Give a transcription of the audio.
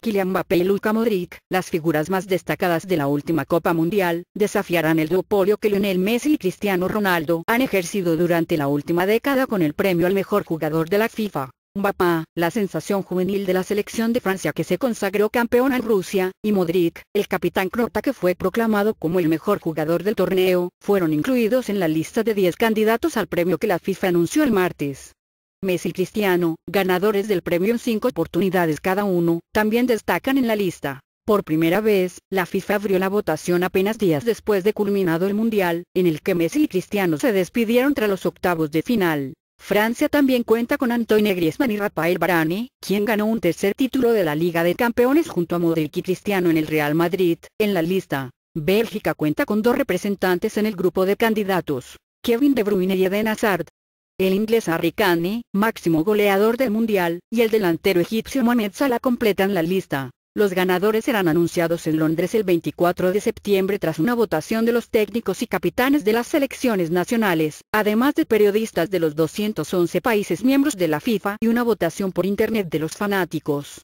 Kylian Mbappé y Luka Modric, las figuras más destacadas de la última Copa Mundial, desafiarán el duopolio que Lionel Messi y Cristiano Ronaldo han ejercido durante la última década con el premio al mejor jugador de la FIFA. Mbappé, la sensación juvenil de la selección de Francia que se consagró campeona en Rusia, y Modric, el capitán croata que fue proclamado como el mejor jugador del torneo, fueron incluidos en la lista de 10 candidatos al premio que la FIFA anunció el martes. Messi y Cristiano, ganadores del premio en 5 oportunidades cada uno, también destacan en la lista. Por primera vez, la FIFA abrió la votación apenas días después de culminado el Mundial, en el que Messi y Cristiano se despidieron tras los octavos de final. Francia también cuenta con Antoine Griezmann y Raphael Varane, quien ganó un tercer título de la Liga de Campeones junto a Modric y Cristiano en el Real Madrid, en la lista. Bélgica cuenta con 2 representantes en el grupo de candidatos, Kevin De Bruyne y Eden Hazard. El inglés Harry Kane, máximo goleador del Mundial, y el delantero egipcio Mohamed Salah completan la lista. Los ganadores serán anunciados en Londres el 24 de septiembre tras una votación de los técnicos y capitanes de las selecciones nacionales, además de periodistas de los 211 países miembros de la FIFA y una votación por internet de los fanáticos.